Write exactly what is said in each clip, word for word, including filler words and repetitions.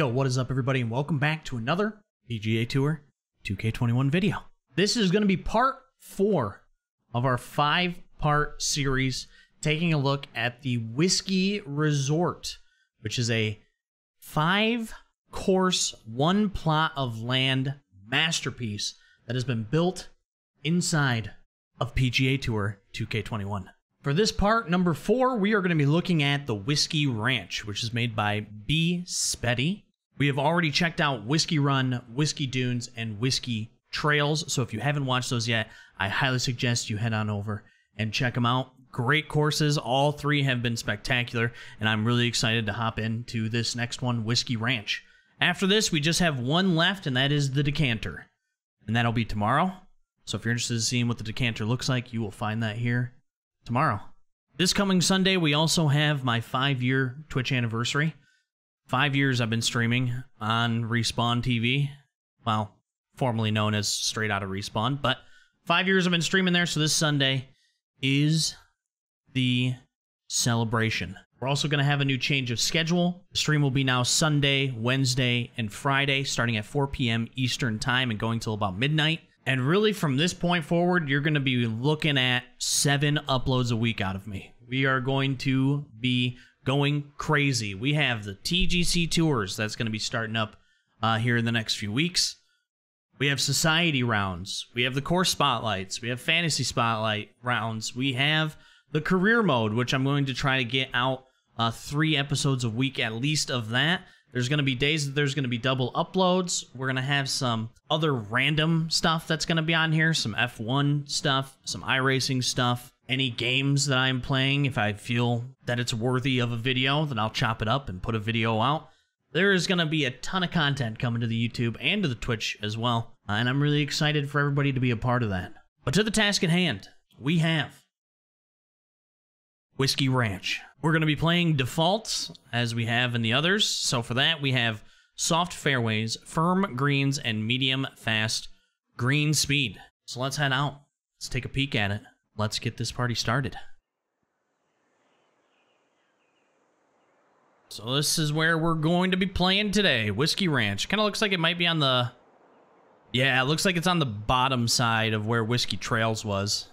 Yo, what is up everybody, and welcome back to another P G A Tour two K twenty-one video. This is going to be part four of our five-part series taking a look at the Whiskey Resort, which is a five-course, one plot of land masterpiece that has been built inside of P G A Tour two K twenty-one. For this part, number four, we are going to be looking at the Whiskey Ranch, which is made by B spetty. We have already checked out Whiskey Run, Whiskey Dunes, and Whiskey Trails. So if you haven't watched those yet, I highly suggest you head on over and check them out. Great courses. All three have been spectacular, and I'm really excited to hop into this next one, Whiskey Ranch. After this, we just have one left, and that is The Decanter. And that'll be tomorrow. So if you're interested in seeing what The Decanter looks like, you will find that here tomorrow. This coming Sunday, we also have my five-year Twitch anniversary. Five years I've been streaming on Respawn T V. Well, formerly known as Straight Outta Respawn, but five years I've been streaming there, so this Sunday is the celebration. We're also going to have a new change of schedule. The stream will be now Sunday, Wednesday, and Friday, starting at four P M Eastern Time and going till about midnight. And really, from this point forward, you're going to be looking at seven uploads a week out of me. We are going to be going crazy. We have the T G C tours that's going to be starting up uh, here in the next few weeks. We have society rounds. We have the course spotlights. We have fantasy spotlight rounds. We have the career mode, which I'm going to try to get out uh, three episodes a week at least of that. There's going to be days that there's going to be double uploads. We're going to have some other random stuff that's going to be on here. Some F one stuff, some iRacing stuff, any games that I'm playing. If I feel that it's worthy of a video, then I'll chop it up and put a video out. There is going to be a ton of content coming to the YouTube and to the Twitch as well. And I'm really excited for everybody to be a part of that. But to the task at hand, we have Whiskey Ranch. We're going to be playing defaults as we have in the others. So for that, we have soft fairways, firm greens, and medium fast green speed. So let's head out. Let's take a peek at it. Let's get this party started. So this is where we're going to be playing today. Whiskey Ranch. Kind of looks like it might be on the... Yeah, it looks like it's on the bottom side of where Whiskey Trails was.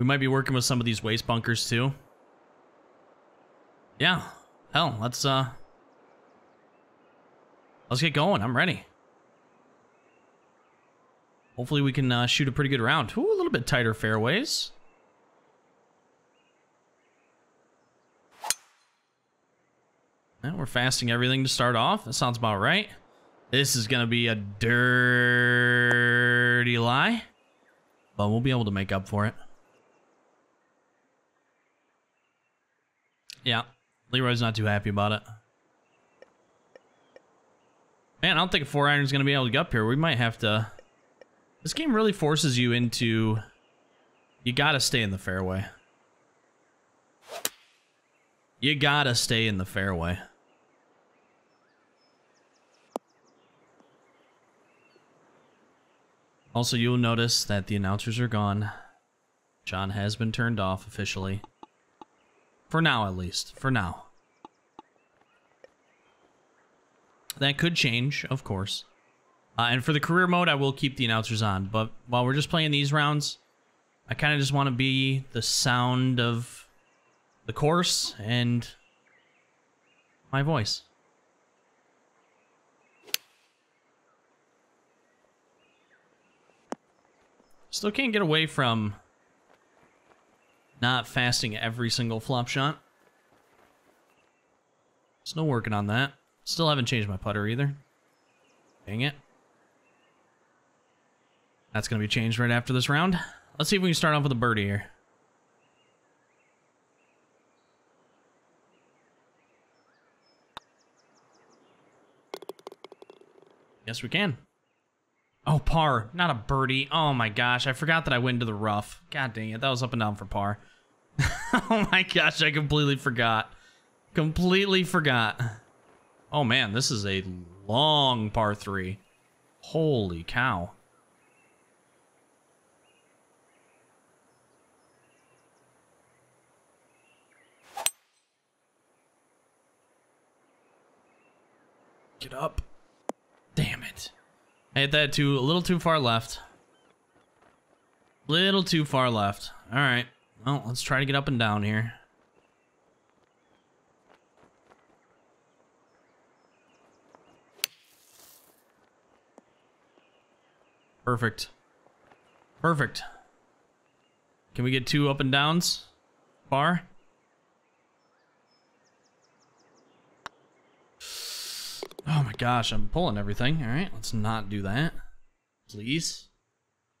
We might be working with some of these waste bunkers too. Yeah. Hell, let's uh let's get going. I'm ready. Hopefully we can uh, shoot a pretty good round. Ooh, a little bit tighter fairways. Yeah, we're fasting everything to start off. That sounds about right. This is gonna be a dirty lie, but we'll be able to make up for it. Yeah, Leroy's not too happy about it. Man, I don't think a four iron is going to be able to get up here. We might have to... This game really forces you into... You gotta stay in the fairway. You gotta stay in the fairway. Also, you'll notice that the announcers are gone. John has been turned off officially. For now, at least. For now. That could change, of course. Uh, and for the career mode, I will keep the announcers on. But while we're just playing these rounds, I kind of just want to be the sound of the course and my voice. Still can't get away from... not fasting every single flop shot. Still working on that. Still haven't changed my putter either. Dang it. That's going to be changed right after this round. Let's see if we can start off with a birdie here. Yes, we can. Oh, par. Not a birdie. Oh my gosh, I forgot that I went into the rough. God dang it, that was up and down for par. Oh my gosh, I completely forgot. Completely forgot. Oh man, this is a long par three. Holy cow. Get up. Damn it. I hit that too, a little too far left. Little too far left. All right. Well, let's try to get up and down here. Perfect. Perfect. Can we get two up and downs? Far? Oh my gosh, I'm pulling everything. All right, let's not do that. Please.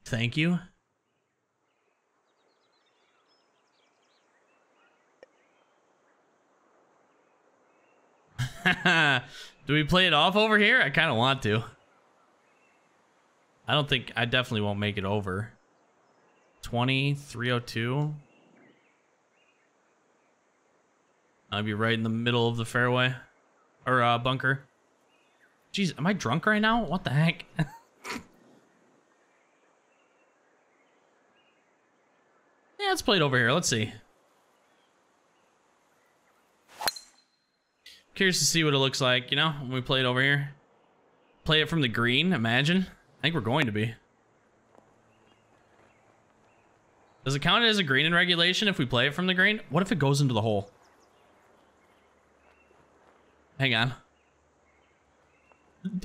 Thank you. Do we play it off over here? I kind of want to. I don't think, I definitely won't make it over. twenty, three oh two. I'll be right in the middle of the fairway. Or uh, bunker. Jeez, am I drunk right now? What the heck? Yeah, let's play it over here. Let's see. Curious to see what it looks like, you know, when we play it over here. Play it from the green, imagine. I think we're going to be. Does it count as a green in regulation if we play it from the green? What if it goes into the hole? Hang on.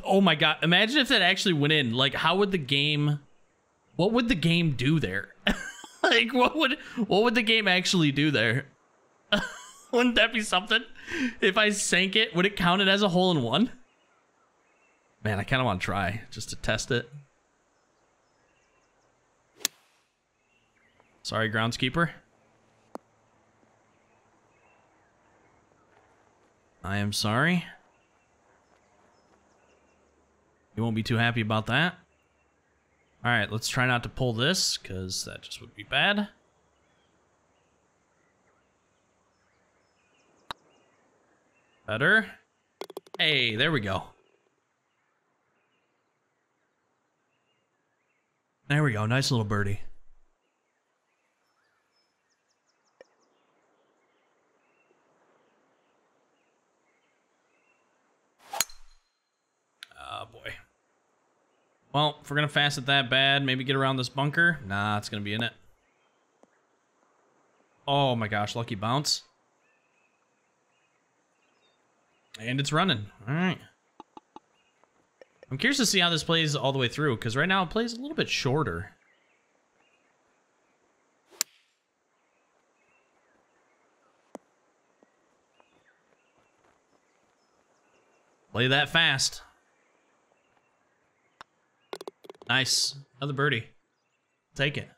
Oh my god. Imagine if that actually went in. Like, how would the game... What would the game do there? Like, what would what would the game actually do there? Wouldn't that be something? If I sank it, would it count it as a hole-in-one? Man, I kind of want to try, just to test it. Sorry, groundskeeper. I am sorry. You won't be too happy about that. All right, let's try not to pull this, because that just would be bad. Better. Hey, there we go. There we go, nice little birdie. Oh boy. Well, if we're gonna fast it that bad, maybe get around this bunker. Nah, it's gonna be in it. Oh my gosh, lucky bounce. And it's running, all right. I'm curious to see how this plays all the way through, because right now it plays a little bit shorter. Play that fast. Nice. Another birdie. Take it.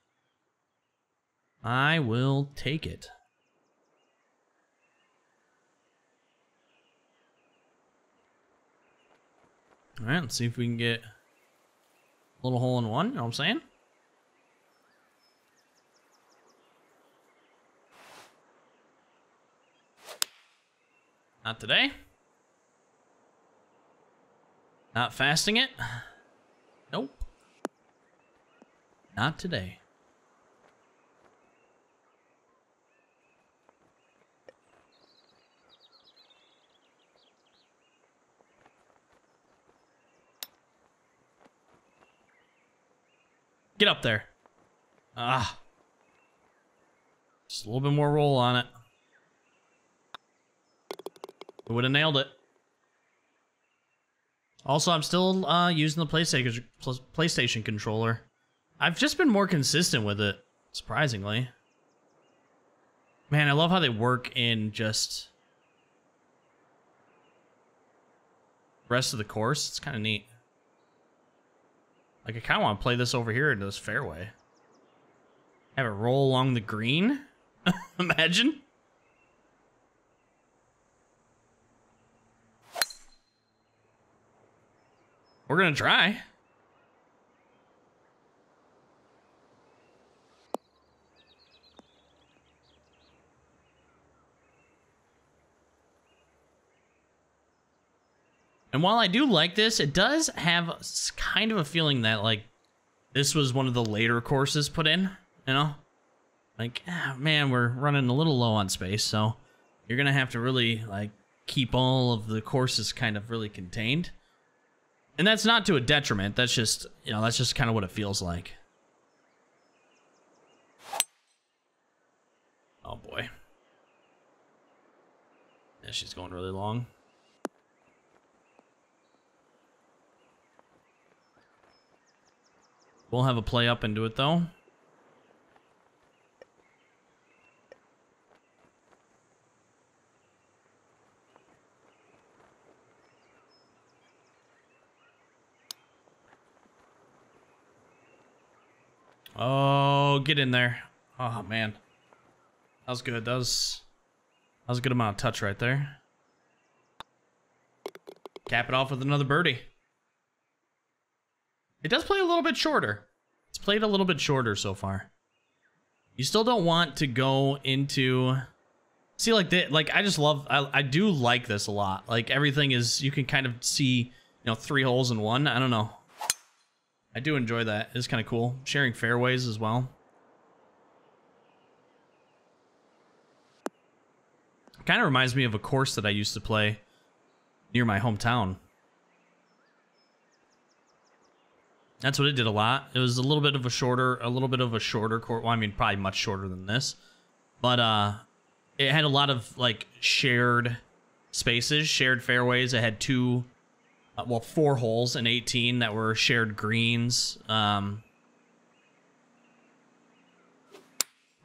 I will take it. All right, let's see if we can get a little hole in one, you know what I'm saying? Not today. Not fasting it. Nope. Not today. Get up there. Ah. Just a little bit more roll on it. We would have nailed it. Also, I'm still uh, using the PlayStation, PlayStation controller. I've just been more consistent with it, surprisingly. Man, I love how they work in just... the rest of the course. It's kind of neat. Like, I kind of want to play this over here into this fairway. Have it roll along the green? Imagine. We're going to try. And while I do like this, it does have kind of a feeling that, like, this was one of the later courses put in, you know? Like, ah, man, we're running a little low on space, so you're going to have to really, like, keep all of the courses kind of really contained. And that's not to a detriment. That's just, you know, that's just kind of what it feels like. Oh boy. Yeah, she's going really long. We'll have a play up into it though. Oh, get in there. Oh, man. That was good. That was, that was a good amount of touch right there. Cap it off with another birdie. It does play a little bit shorter. It's played a little bit shorter so far. You still don't want to go into... See, like, the, like I just love... I, I do like this a lot. Like, everything is... You can kind of see, you know, three holes in one. I don't know. I do enjoy that. It's kind of cool. Sharing fairways as well. It kind of reminds me of a course that I used to play near my hometown. That's what it did a lot. It was a little bit of a shorter, a little bit of a shorter course. Well, I mean, probably much shorter than this, but uh, it had a lot of like shared spaces, shared fairways. It had two. Uh, well, four holes and eighteen that were shared greens. Um,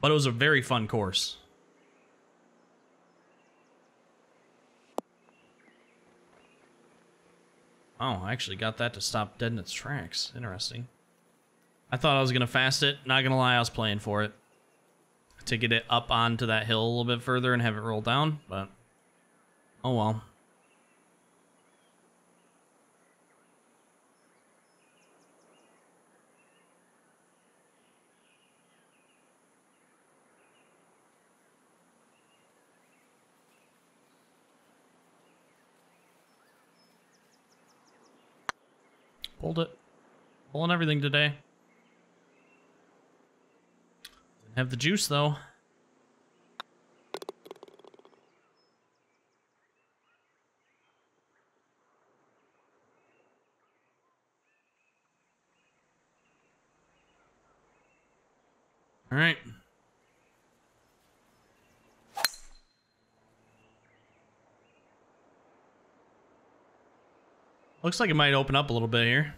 but it was a very fun course. Oh, I actually got that to stop dead in its tracks. Interesting. I thought I was going to fast it. Not going to lie, I was playing for it. To get it up onto that hill a little bit further and have it roll down, but... Oh, well. Pulled it. Pulling everything today. Didn't have the juice, though. All right. Looks like it might open up a little bit here.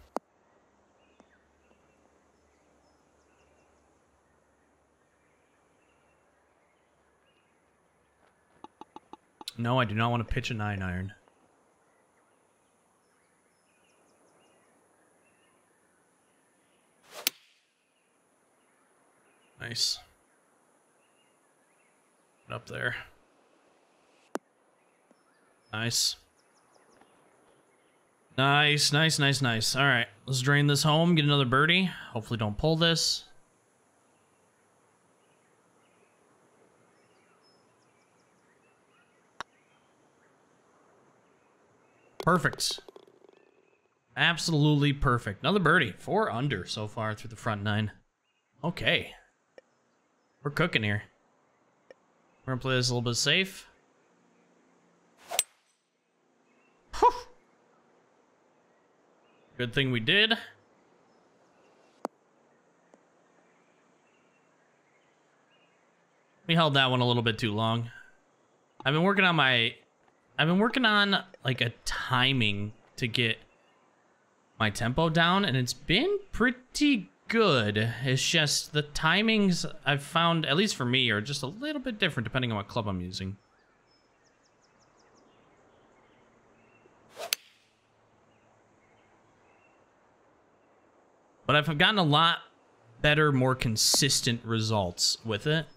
No, I do not want to pitch a nine iron. Nice. Up there. Nice. Nice, nice, nice, nice. All right, let's drain this home, get another birdie. Hopefully don't pull this. Perfect. Absolutely perfect. Another birdie, four under so far through the front nine. Okay. We're cooking here. We're gonna play this a little bit safe. Whew. Good thing we did. We held that one a little bit too long. I've been working on my... I've been working on, like, a timing to get my tempo down, and it's been pretty good. It's just the timings I've found, at least for me, are just a little bit different depending on what club I'm using. But I've gotten a lot better, more consistent results with it.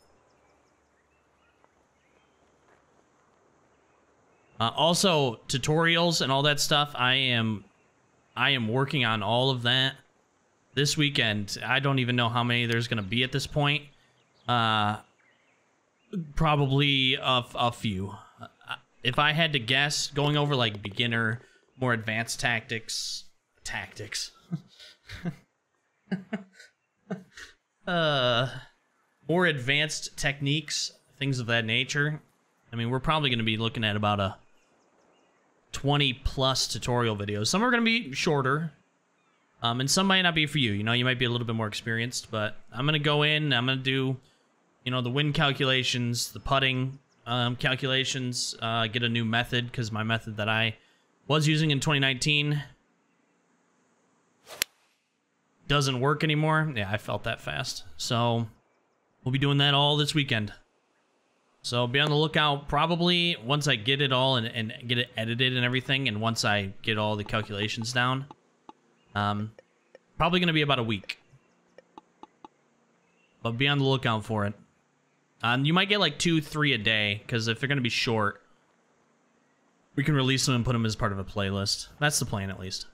Uh, also, tutorials and all that stuff, I am I am working on all of that this weekend. I don't even know how many there's going to be at this point. Uh, probably a, a few. If I had to guess, going over like beginner, more advanced tactics... Tactics. uh, more advanced techniques, things of that nature. I mean, we're probably going to be looking at about a twenty plus tutorial videos. Some are going to be shorter, um, and some might not be for you. You know, you might be a little bit more experienced, but I'm going to go in, I'm going to do, you know, the wind calculations, the putting um, calculations, uh, get a new method, because my method that I was using in twenty nineteen doesn't work anymore. Yeah, I felt that fast. So we'll be doing that all this weekend. So be on the lookout. Probably once I get it all and, and get it edited and everything, and once I get all the calculations down, um, probably going to be about a week. But be on the lookout for it. Um, you might get like two, three a day, because if they're going to be short, we can release them and put them as part of a playlist. That's the plan, at least.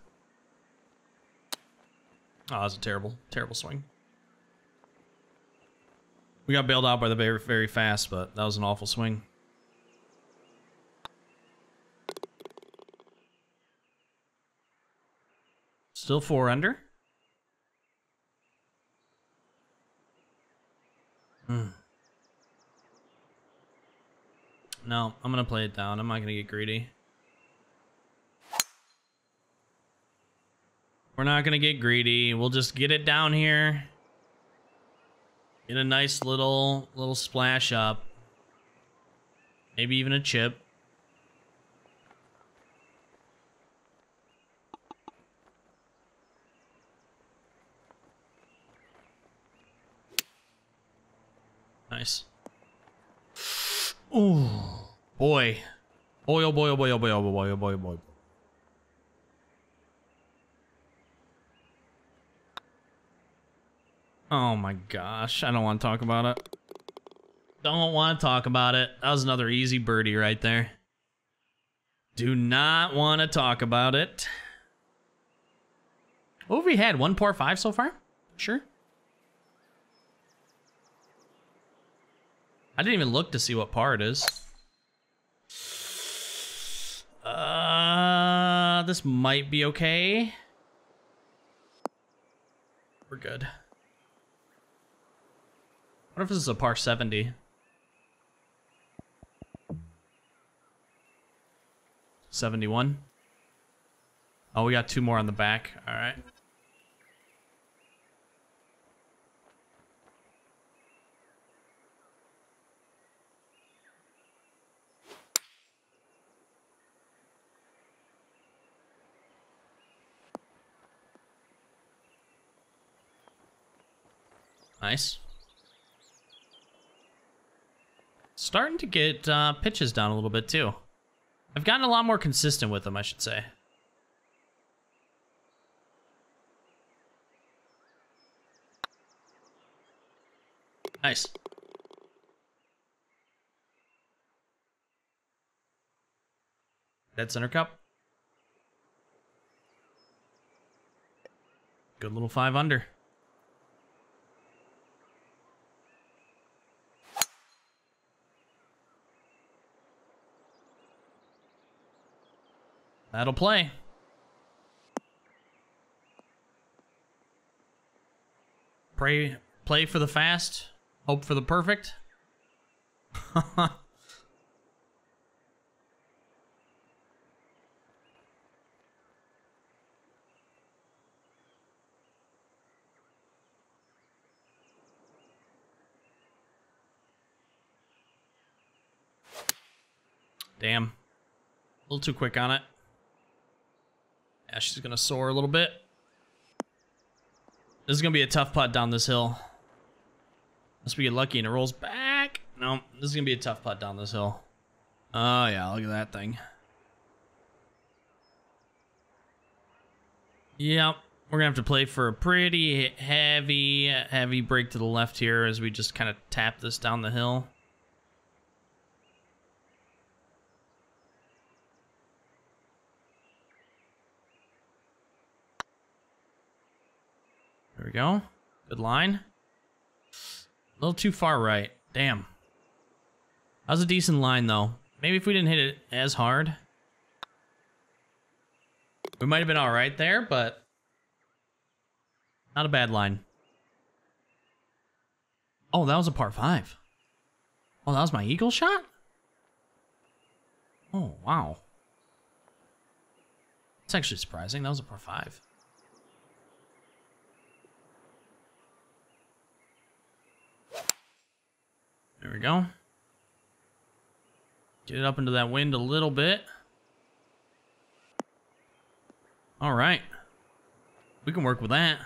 Oh, that was a terrible, terrible swing. We got bailed out by the bear very fast, but that was an awful swing. Still four under. Hmm. No, I'm gonna play it down. I'm not gonna get greedy. We're not gonna get greedy. We'll just get it down here. Get a nice little, little splash up. Maybe even a chip. Nice. Ooh, boy. Boy, oh boy, oh boy, oh boy, oh boy, oh boy, oh boy. Oh my gosh, I don't want to talk about it. Don't want to talk about it. That was another easy birdie right there. Do not want to talk about it. What have we had? One par five so far? Sure. I didn't even look to see what par it is. Uh, this might be okay. We're good. What if this is a par seventy? seventy-one? Oh, we got two more on the back. All right. Nice. Starting to get uh, pitches down a little bit, too. I've gotten a lot more consistent with them, I should say. Nice. Dead center cup. Good little five under. That'll play. Pray, play for the fast, hope for the perfect. Damn. A little too quick on it. Yeah, she's gonna soar a little bit. This is gonna be a tough putt down this hill. Unless we get lucky and it rolls back. No, this is gonna be a tough putt down this hill. Oh yeah, look at that thing. Yep, we're gonna have to play for a pretty heavy, heavy break to the left here as we just kind of tap this down the hill. There we go. Good line. A little too far right. Damn. That was a decent line, though. Maybe if we didn't hit it as hard, we might have been all right there, but not a bad line. Oh, that was a par five. Oh, that was my eagle shot? Oh, wow. That's actually surprising. That was a par five. There we go. Get it up into that wind a little bit. All right. We can work with that.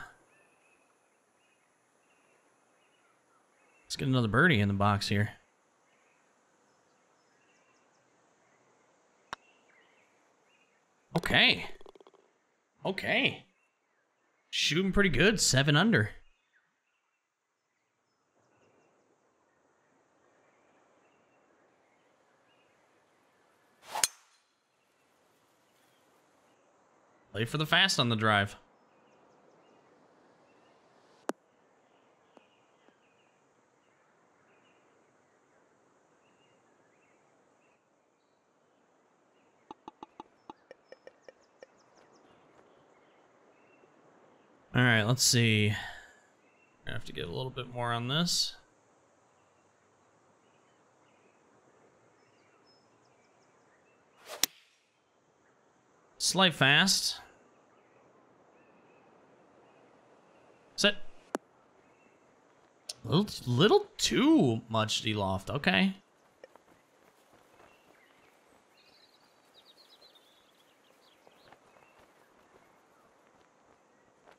Let's get another birdie in the box here. Okay. Okay. Shooting pretty good, seven under. Play for the fast on the drive. All right, let's see. I have to get a little bit more on this. Slight fast. Set. Little, little too much D-loft, okay.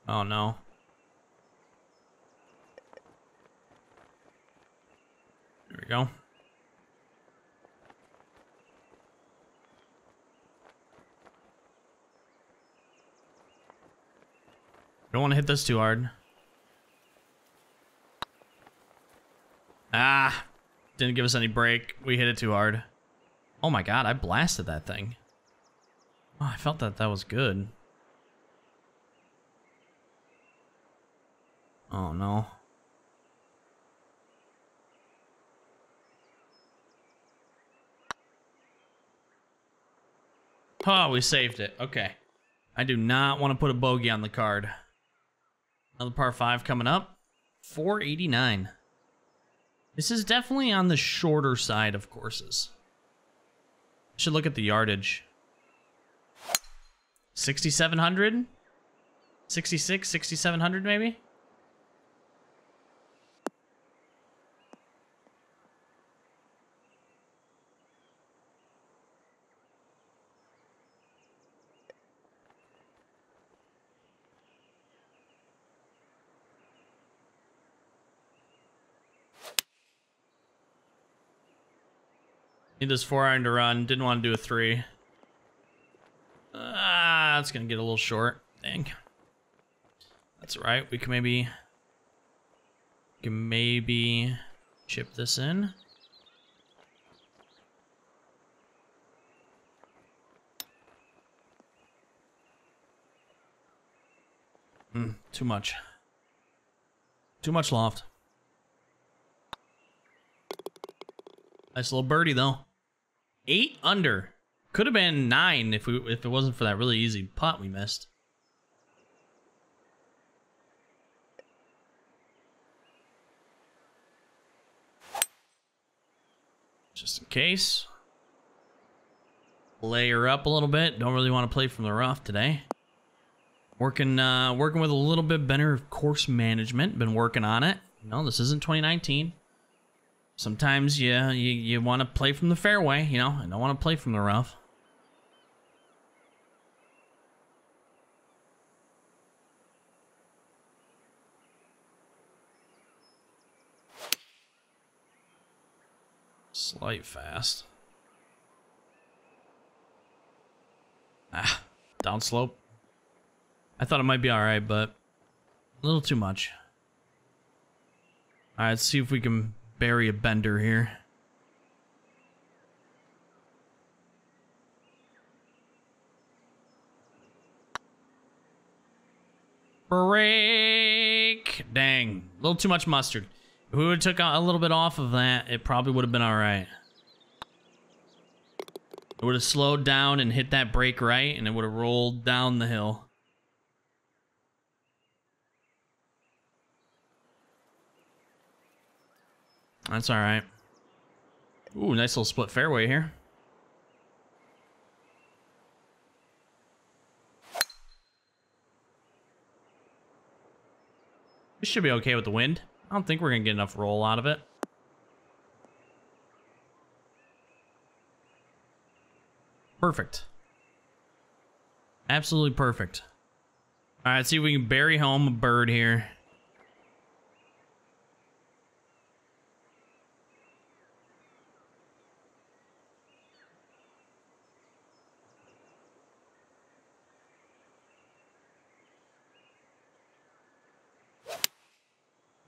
Oh no. There we go. Don't want to hit this too hard. Ah, didn't give us any break. We hit it too hard. Oh my god, I blasted that thing. Oh, I felt that that was good. Oh no. Oh, we saved it. Okay. I do not want to put a bogey on the card. Another par five coming up. four eighty-nine. This is definitely on the shorter side of courses. Should look at the yardage. sixty-seven hundred? sixty-six, sixty-seven hundred maybe? Need this four iron to run. Didn't want to do a three. Ah, uh, it's gonna get a little short. Dang. That's right. We can maybe, can maybe chip this in. Mm, too much. Too much loft. Nice little birdie though. Eight under. Could have been nine if we if it wasn't for that really easy putt we missed. Just in case. Layer up a little bit. Don't really want to play from the rough today. Working uh, working with a little bit better of course management. Been working on it. No, this isn't twenty nineteen. Sometimes you, you, you want to play from the fairway, you know? I don't want to play from the rough. Slight fast. Ah, downslope. I thought it might be alright, but a little too much. Alright, let's see if we can bury a bender here. Break! Dang. A little too much mustard. If we would have took a little bit off of that, it probably would have been alright. It would have slowed down and hit that break right, and it would have rolled down the hill. That's all right. Ooh, nice little split fairway here. We should be okay with the wind. I don't think we're gonna get enough roll out of it. Perfect. Absolutely perfect. All right, see if we can bury home a bird here.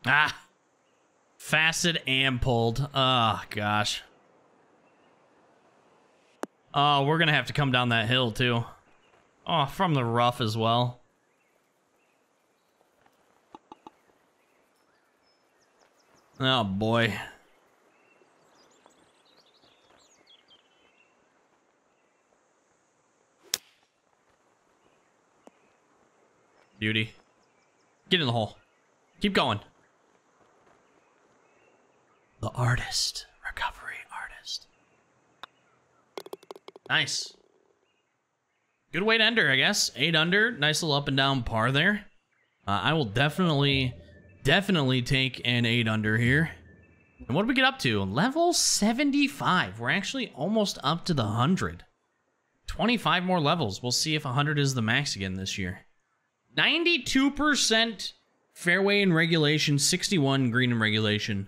Ah, fasted and pulled. Oh, gosh. Oh, we're going to have to come down that hill, too. Oh, from the rough as well. Oh, boy. Beauty. Get in the hole. Keep going. The artist. Recovery artist. Nice. Good way to enter, I guess. Eight under. Nice little up and down par there. Uh, I will definitely, definitely take an eight under here. And what did we get up to? Level seventy-five. We're actually almost up to the one hundred. twenty-five more levels. We'll see if one hundred is the max again this year. ninety-two percent fairway in regulation. sixty-one green in regulation.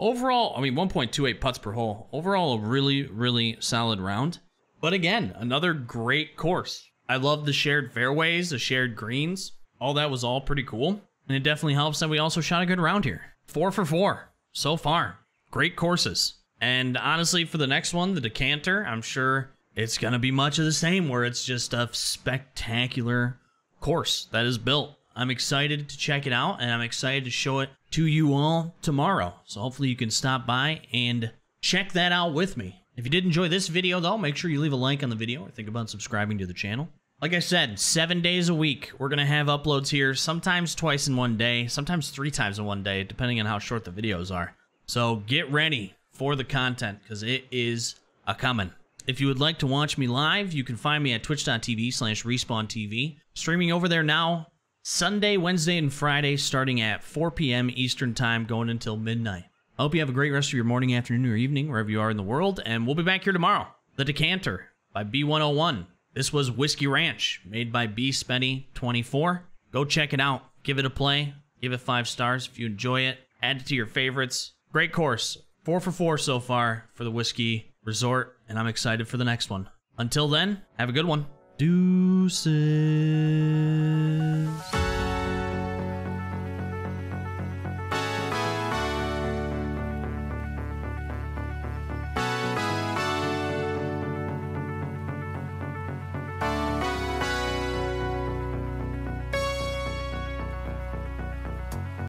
Overall, I mean, one point two eight putts per hole. Overall, a really, really solid round. But again, another great course. I love the shared fairways, the shared greens. All that was all pretty cool. And it definitely helps that we also shot a good round here. Four for four so far. Great courses. And honestly, for the next one, the Decanter, I'm sure it's going to be much of the same, where it's just a spectacular course that is built. I'm excited to check it out, and I'm excited to show it to you all tomorrow. So hopefully you can stop by and check that out with me. If you did enjoy this video, though, make sure you leave a like on the video or think about subscribing to the channel. Like I said, seven days a week, we're going to have uploads here, sometimes twice in one day, sometimes three times in one day, depending on how short the videos are. So get ready for the content, because it is a-coming. If you would like to watch me live, you can find me at twitch dot t v slash respawn t v. Streaming over there now. Sunday, Wednesday, and Friday, starting at four p m Eastern Time, going until midnight. I hope you have a great rest of your morning, afternoon, or evening, wherever you are in the world, and we'll be back here tomorrow. The Decanter by B one oh one. This was Whiskey Ranch, made by b spetty twenty-four. Go check it out. Give it a play. Give it five stars if you enjoy it. Add it to your favorites. Great course. Four for four so far for the Whiskey Resort, and I'm excited for the next one. Until then, have a good one. Deuces.